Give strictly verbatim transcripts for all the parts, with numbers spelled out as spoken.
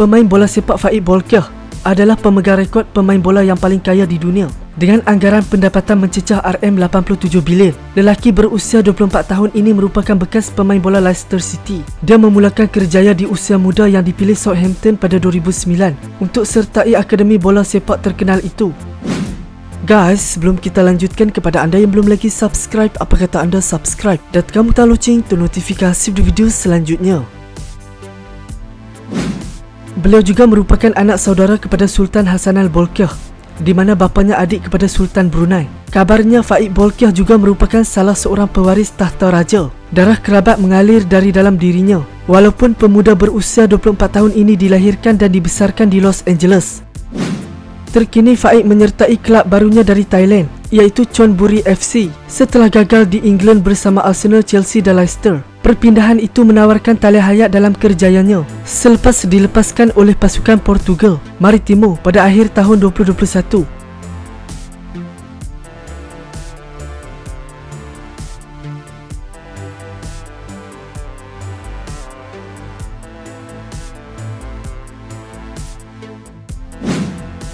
Pemain bola sepak Faiq Bolkiah adalah pemegang rekod pemain bola yang paling kaya di dunia dengan anggaran pendapatan mencecah R M lapan puluh tujuh bilion. Lelaki berusia dua puluh empat tahun ini merupakan bekas pemain bola Leicester City. Dia memulakan kerjaya di usia muda yang dipilih Southampton pada dua ribu sembilan untuk sertai akademi bola sepak terkenal itu. Guys, sebelum kita lanjutkan, kepada anda yang belum lagi subscribe, apa kata anda subscribe dan kamu tekan loceng untuk notifikasi video selanjutnya. Beliau juga merupakan anak saudara kepada Sultan Hassanal Bolkiah, di mana bapanya adik kepada Sultan Brunei. Kabarnya Faiq Bolkiah juga merupakan salah seorang pewaris tahta raja. Darah kerabat mengalir dari dalam dirinya. Walaupun pemuda berusia dua puluh empat tahun ini dilahirkan dan dibesarkan di Los Angeles, terkini Faiq menyertai kelab barunya dari Thailand, iaitu Chonburi F C, setelah gagal di England bersama Arsenal, Chelsea dan Leicester. Perpindahan itu menawarkan talian hayat dalam kerjayanya selepas dilepaskan oleh pasukan Portugal, Maritimo, pada akhir tahun dua ribu dua puluh satu.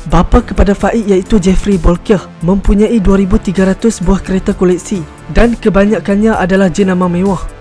Bapa kepada Faiq iaitu Jeffrey Bolkiah mempunyai dua ribu tiga ratus buah kereta koleksi dan kebanyakannya adalah jenama mewah.